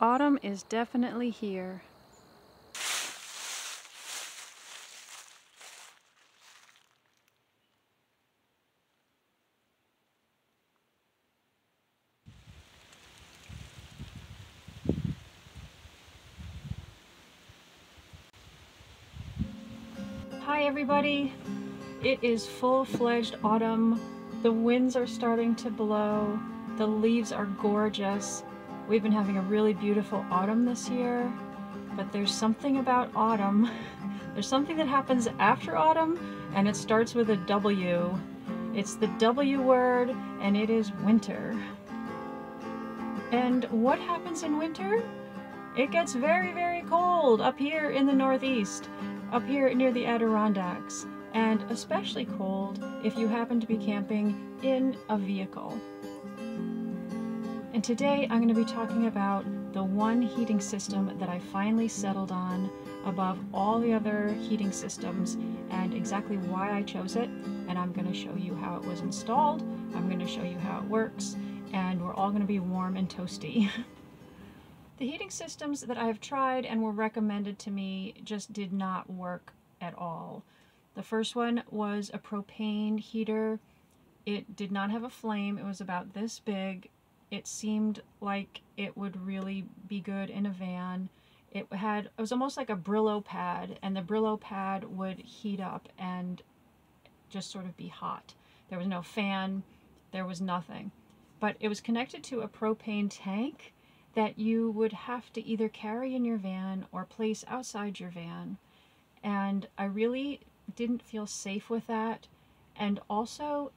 Autumn is definitely here. Hi everybody, it is full-fledged autumn. The winds are starting to blow, the leaves are gorgeous. We've been having a really beautiful autumn this year, but there's something about autumn. There's something that happens after autumn, and it starts with a W. It's the W word, and it is winter. And what happens in winter? It gets very, very cold up here in the Northeast, up here near the Adirondacks, and especially cold if you happen to be camping in a vehicle. And today I'm going to be talking about the one heating system that I finally settled on above all the other heating systems and exactly why I chose it. And I'm going to show you how it was installed, I'm going to show you how it works, and we're all going to be warm and toasty. The heating systems that I have tried and were recommended to me just did not work at all. The first one was a propane heater. It did not have a flame, it was about this big. It seemed like it would really be good in a van. It was almost like a Brillo pad, and the Brillo pad would heat up and just sort of be hot. There was no fan, there was nothing. But it was connected to a propane tank that you would have to either carry in your van or place outside your van. And I really didn't feel safe with that. And also,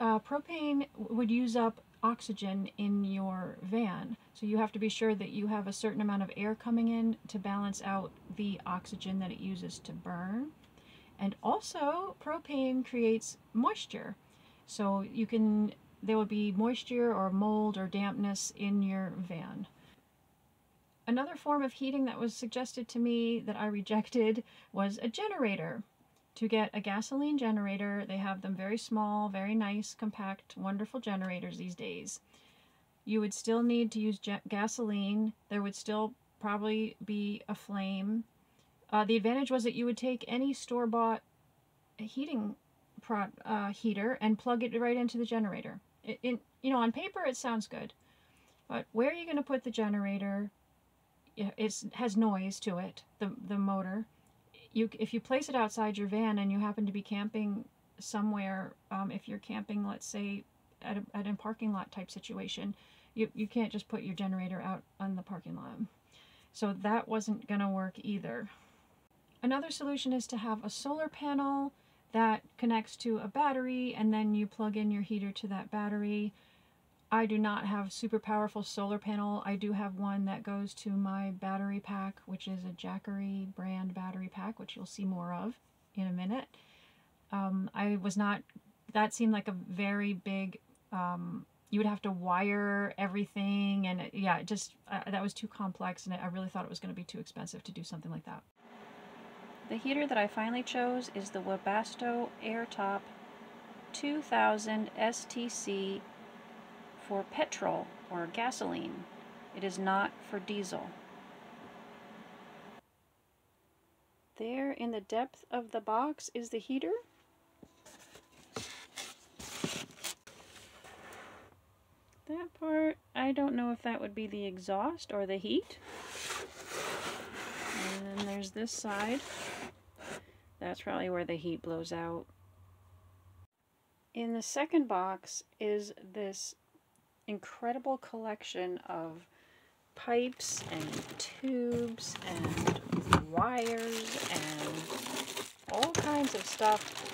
propane would use up oxygen in your van, so you have to be sure that you have a certain amount of air coming in to balance out the oxygen that it uses to burn. And also, propane creates moisture, so there would be moisture or mold or dampness in your van. Another form of heating that was suggested to me that I rejected was a generator. To get a gasoline generator, they have them very small, very nice, compact, wonderful generators these days. You would still need to use gasoline. There would still probably be a flame. The advantage was that you would take any store-bought heating heater and plug it right into the generator. You know, on paper it sounds good, but where are you going to put the generator? It has noise to it, the motor. If you place it outside your van and you happen to be camping somewhere, if you're camping, let's say, at a parking lot type situation, you can't just put your generator out on the parking lot. So that wasn't going to work either. Another solution is to have a solar panel that connects to a battery, and then you plug in your heater to that battery. I do not have super powerful solar panel. I do have one that goes to my battery pack, which is a Jackery brand battery pack, which you'll see more of in a minute. That seemed like a very big, you would have to wire everything, and that was too complex, and I really thought it was going to be too expensive to do something like that. The heater that I finally chose is the Webasto Airtop 2000 STC for petrol or gasoline. It is not for diesel. There in the depth of the box is the heater. That part, I don't know if that would be the exhaust or the heat. And then there's this side. That's probably where the heat blows out. In the second box is this incredible collection of pipes and tubes and wires and all kinds of stuff.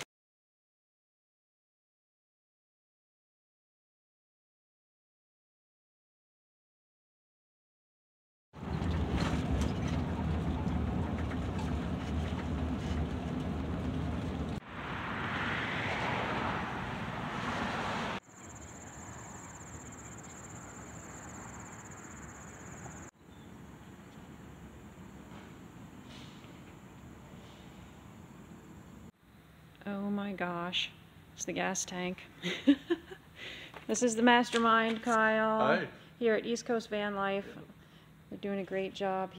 Oh my gosh, it's the gas tank. This is the mastermind, Kyle. Hi. Here at East Coast Van Life. They're doing a great job.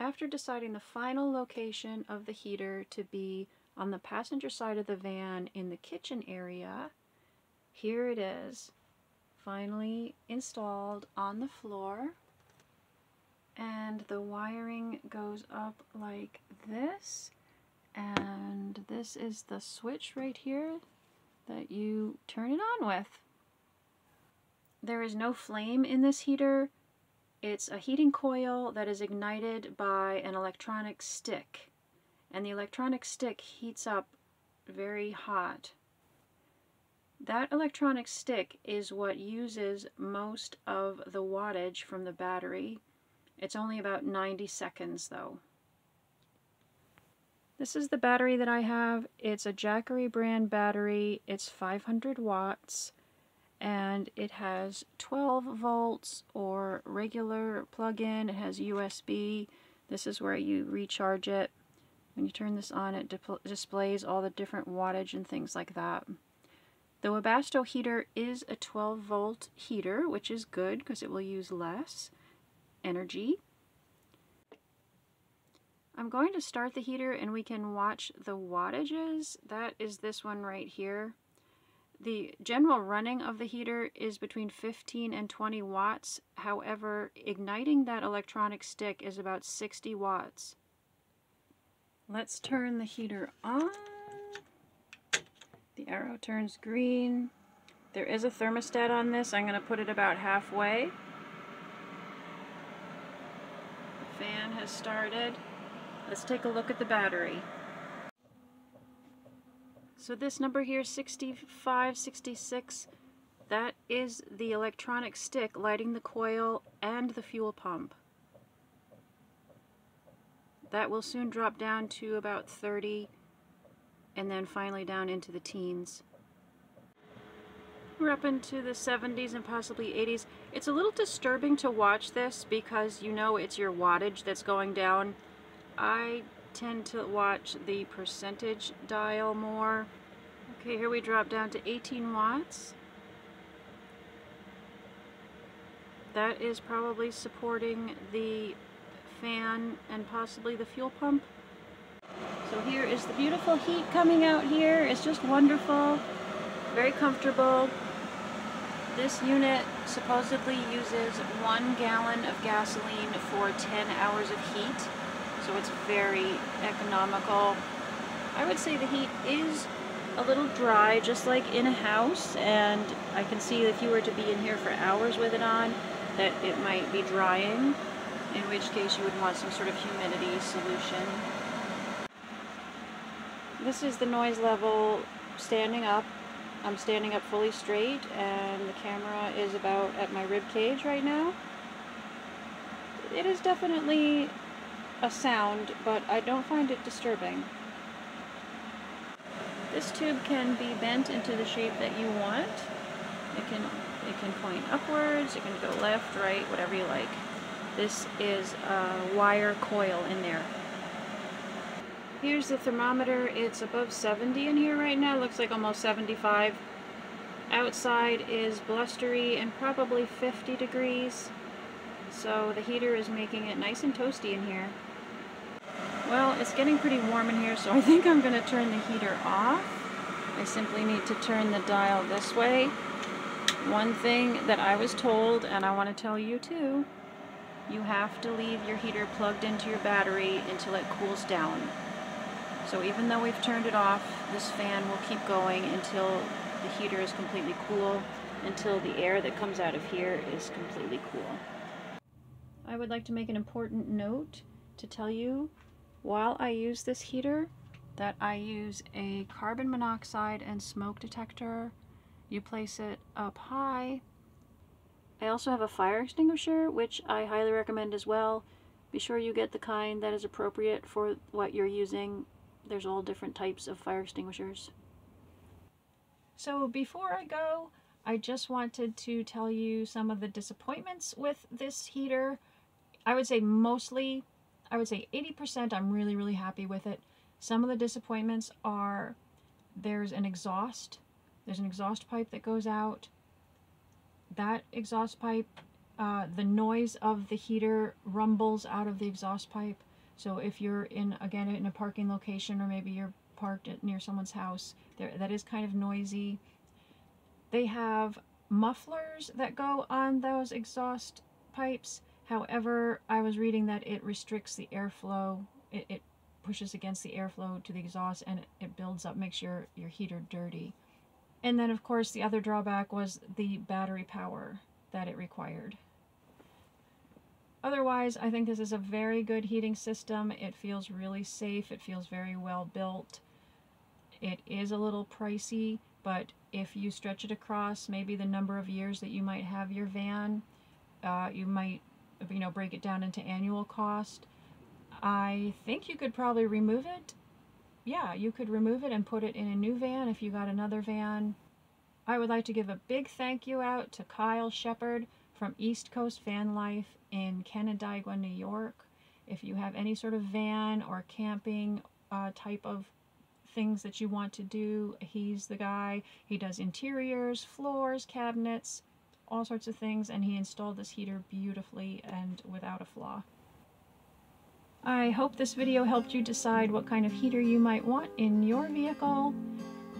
After deciding the final location of the heater to be on the passenger side of the van in the kitchen area, here it is, finally installed on the floor. And the wiring goes up like this. And this is the switch right here that you turn it on with. There is no flame in this heater. It's a heating coil that is ignited by an electronic stick, and the electronic stick heats up very hot. That electronic stick is what uses most of the wattage from the battery. It's only about 90 seconds though. This is the battery that I have. It's a Jackery brand battery. It's 500 watts. And it has 12 volts or regular plug-in. It has USB. This is where you recharge it. When you turn this on, it displays all the different wattage and things like that. The Webasto heater is a 12 volt heater, which is good because it will use less energy. I'm going to start the heater and we can watch the wattages. That is this one right here. The general running of the heater is between 15 and 20 watts. However, igniting that electronic stick is about 60 watts. Let's turn the heater on. The arrow turns green. There is a thermostat on this. I'm going to put it about halfway. The fan has started. Let's take a look at the battery. So this number here, 65, 66, that is the electronic stick lighting the coil and the fuel pump. That will soon drop down to about 30 and then finally down into the teens. We're up into the 70s and possibly 80s. It's a little disturbing to watch this because you know it's your wattage that's going down. I tend to watch the percentage dial more. Okay, here we drop down to 18 watts. That is probably supporting the fan and possibly the fuel pump. So here is the beautiful heat coming out here. It's just wonderful, very comfortable. This unit supposedly uses 1 gallon of gasoline for 10 hours of heat. So it's very economical. I would say the heat is a little dry, just like in a house, and I can see if you were to be in here for hours with it on, that it might be drying, in which case you would want some sort of humidity solution. This is the noise level standing up. I'm standing up fully straight, and the camera is about at my rib cage right now. It is definitely a sound, but I don't find it disturbing. This tube can be bent into the shape that you want. It can point upwards, it can go left, right, whatever you like. This is a wire coil in there. Here's the thermometer. It's above 70 in here right now. Looks like almost 75. Outside is blustery and probably 50 degrees. So the heater is making it nice and toasty in here. Well, it's getting pretty warm in here, so I think I'm going to turn the heater off. I simply need to turn the dial this way. One thing that I was told, and I want to tell you too, you have to leave your heater plugged into your battery until it cools down. So even though we've turned it off, this fan will keep going until the heater is completely cool, until the air that comes out of here is completely cool. I would like to make an important note to tell you while I use this heater that I use a carbon monoxide and smoke detector. You place it up high. I also have a fire extinguisher, which I highly recommend as well. Be sure you get the kind that is appropriate for what you're using. There's all different types of fire extinguishers. So before I go, I just wanted to tell you some of the disappointments with this heater. I would say mostly, I would say 80% I'm really, really happy with it. Some of the disappointments are there's an exhaust pipe that goes out. That exhaust pipe, the noise of the heater rumbles out of the exhaust pipe. So if you're in, again, in a parking location, or maybe you're parked near someone's house, that is kind of noisy. They have mufflers that go on those exhaust pipes. However, I was reading that it restricts the airflow. It pushes against the airflow to the exhaust, and it builds up, makes your heater dirty. And then, of course, the other drawback was the battery power that it required. Otherwise, I think this is a very good heating system. It feels really safe. It feels very well built. It is a little pricey, but if you stretch it across maybe the number of years that you might have your van, you might, you know, break it down into annual cost. I think you could probably remove it. Yeah, you could remove it and put it in a new van if you got another van. I would like to give a big thank you out to Kyle Shepard from East Coast Van Life in Canandaigua, New York. If you have any sort of van or camping type of things that you want to do, he's the guy. He does interiors, floors, cabinets, all sorts of things, and he installed this heater beautifully and without a flaw. I hope this video helped you decide what kind of heater you might want in your vehicle,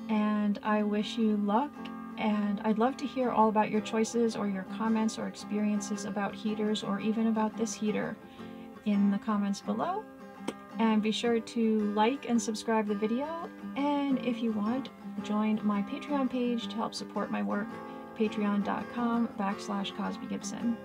and I wish you luck, and I'd love to hear all about your choices or your comments or experiences about heaters, or even about this heater, in the comments below. And be sure to like and subscribe the video, and if you want, join my Patreon page to help support my work, patreon.com/CosbyGibson.